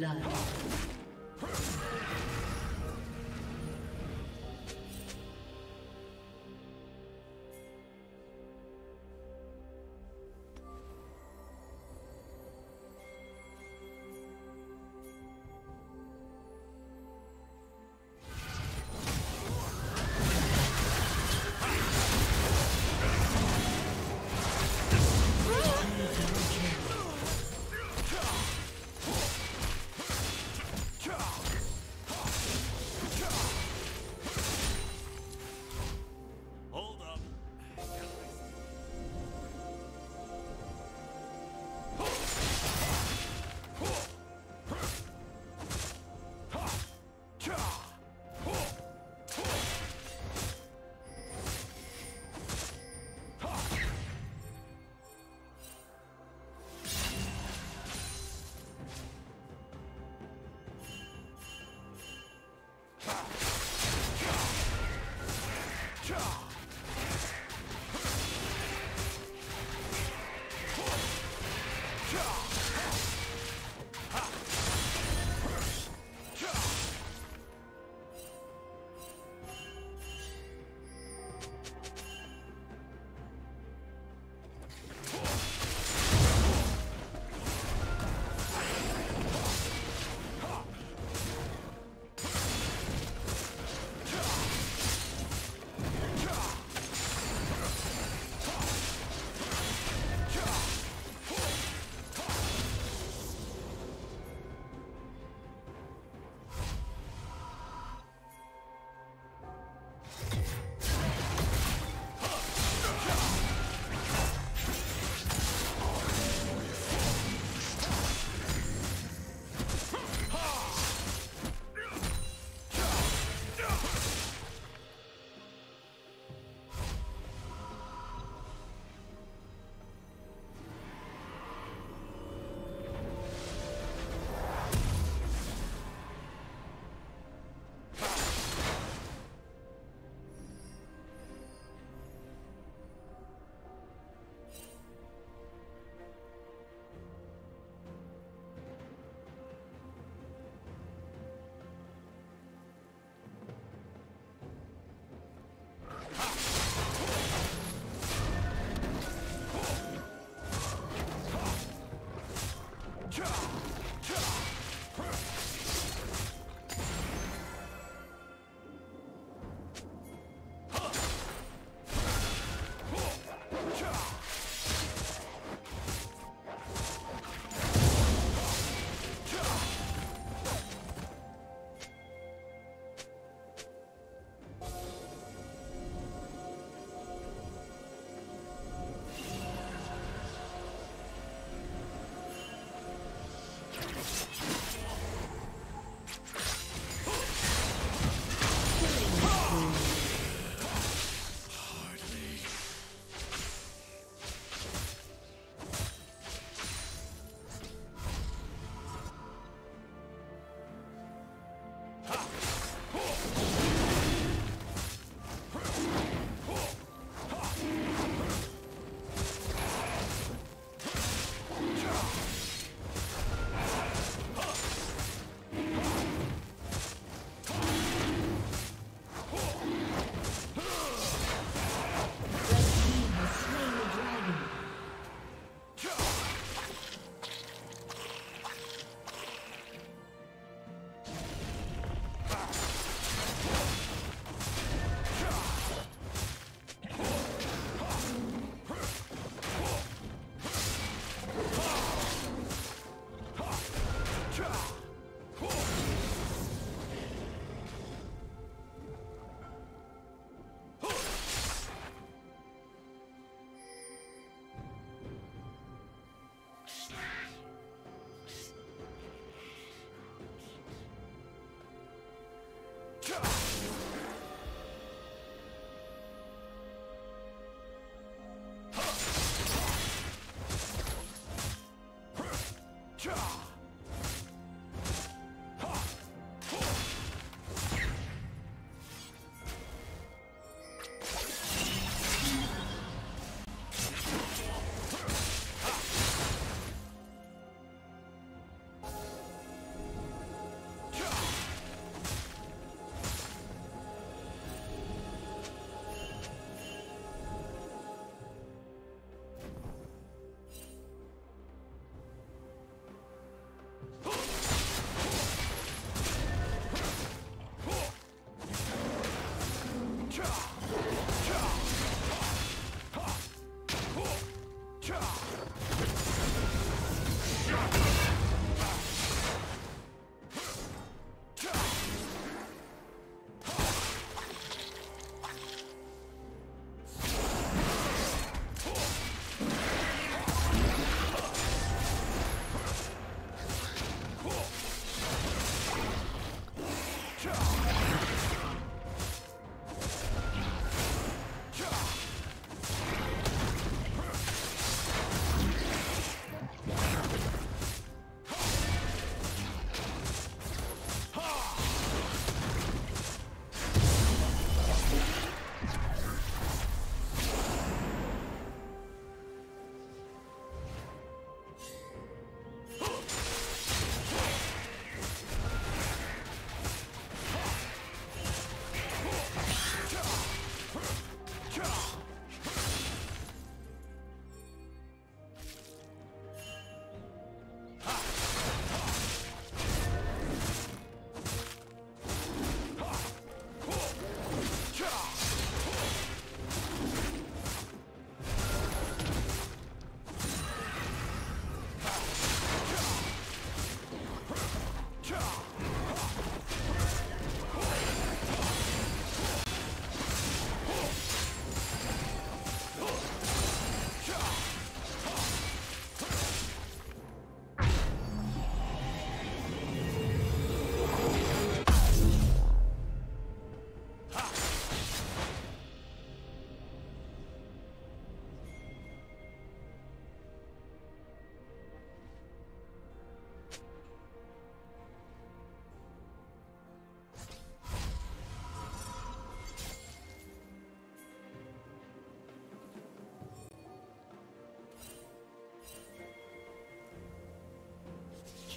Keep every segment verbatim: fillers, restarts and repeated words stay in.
blood. Ha!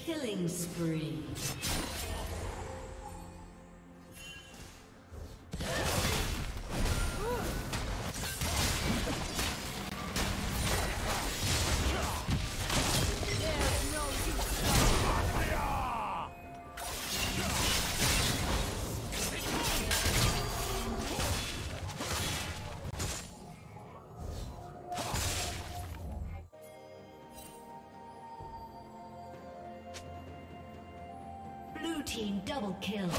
Killing spree. Team double kill.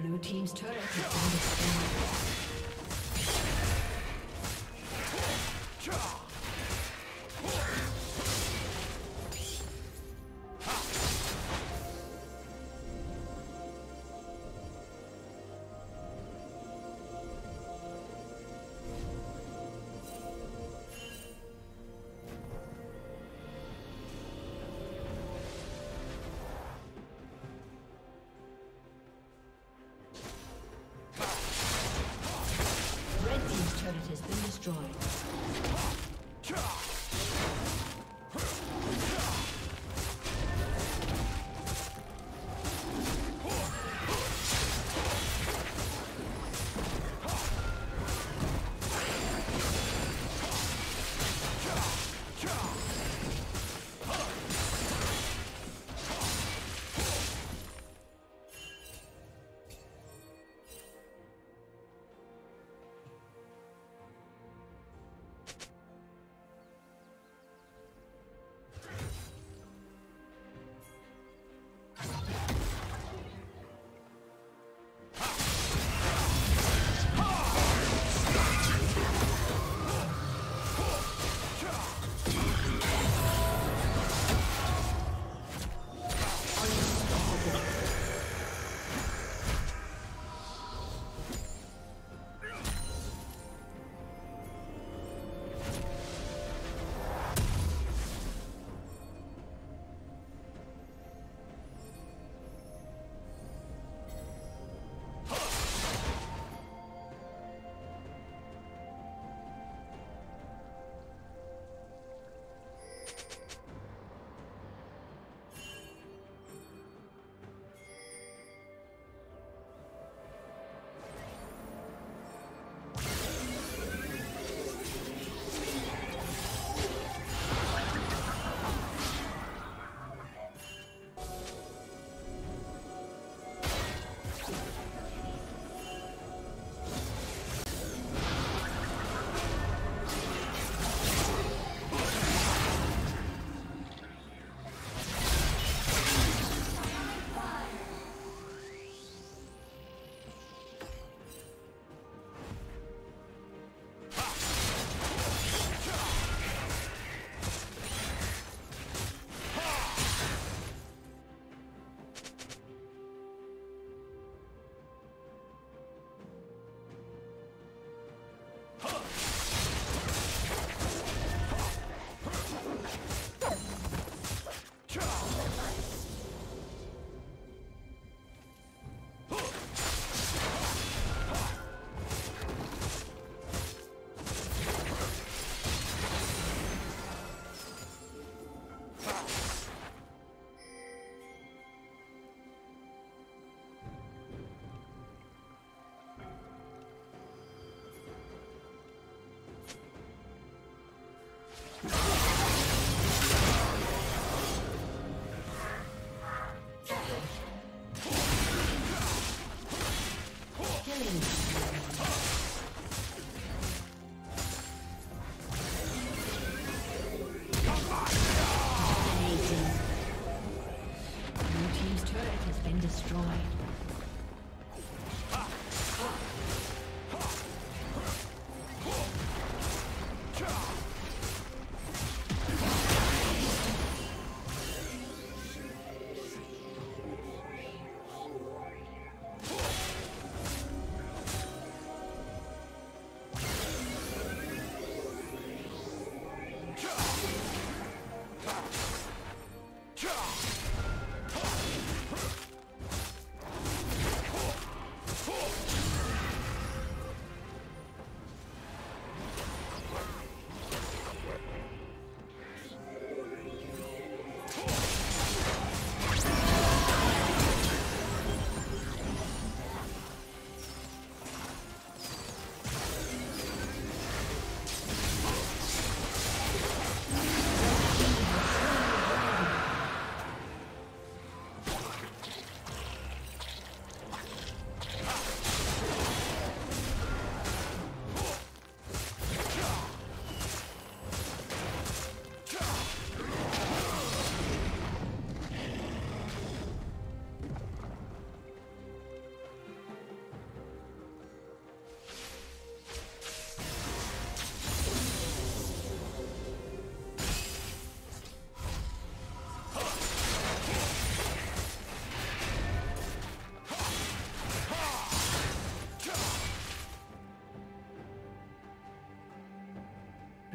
Blue team's turret has been destroyed.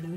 Blue